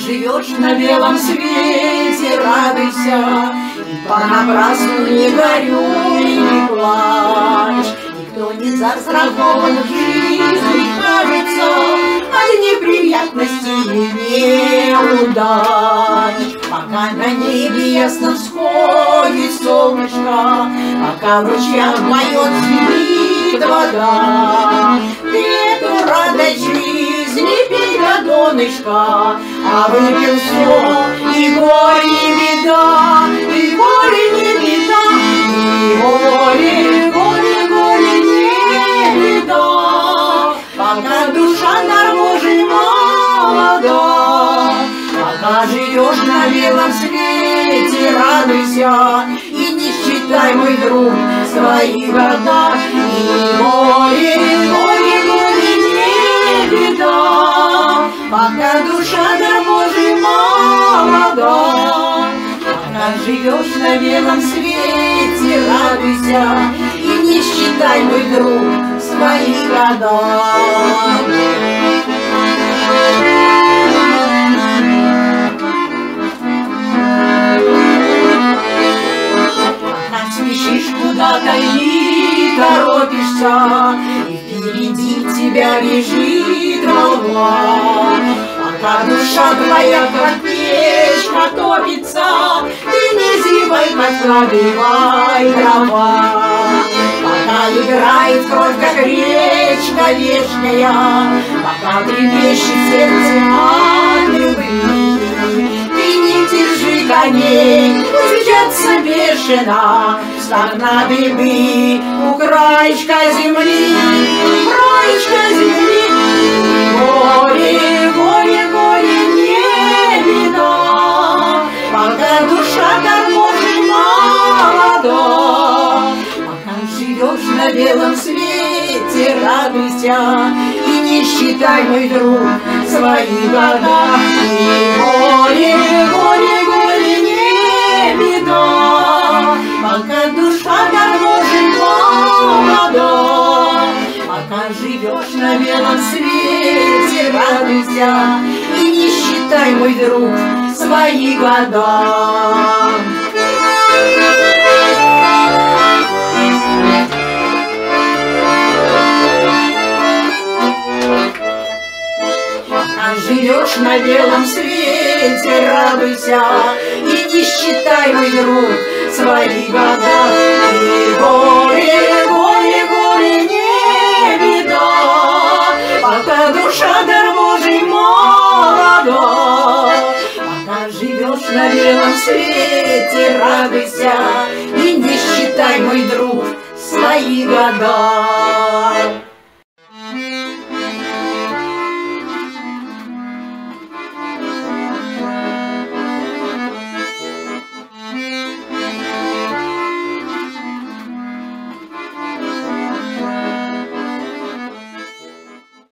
живешь на белом свете, радуйся, и понапрасну не горюй, не плачь. Никто не застрахован в жизни, кажется, от неприятностей и неудач. Пока на небе ясно всходит солнышко, пока в ручьях моё цветит вода, ты эту радость жизни пей до донышка, а выпил всё, и горе, и беда, и горе, не беда, и горе, горе, горе, не беда. Пока душа нарвожена молода, пока живешь на белом свете, радуйся, и не считай, мой друг, свои года. И горе, горе, горе, не беда, пока душа дороже молода. Пока живешь на белом свете, радуйся, и не считай, мой друг, свои года. Куда-то и торопишься, и впереди тебя лежит волна. Пока душа твоя, как печка, топится, ты не зевай, подкладывай дрова. Пока играет кровь, как речка вечная, пока трепещет сердце от любви, ты не держи коней, мчатся бешено, встань на дыбы у краешка земли, у краешка земли. Горе, горе, горе, не беда, пока душа дороже молода. Пока живешь на белом свете, радуйся, и не считай, мой друг, свои года. И горе, горе, горе, не беда, пока душа дороже молода, пока живешь на белом свете, радуйся, и не считай, мой друг, свои года. Пока живешь на белом свете, радуйся, и не считай, мой друг, свои года. И горе, горе, горе, не беда, пока душа дороже молода. Пока живешь на белом свете, радуйся, и не считай, мой друг, свои года.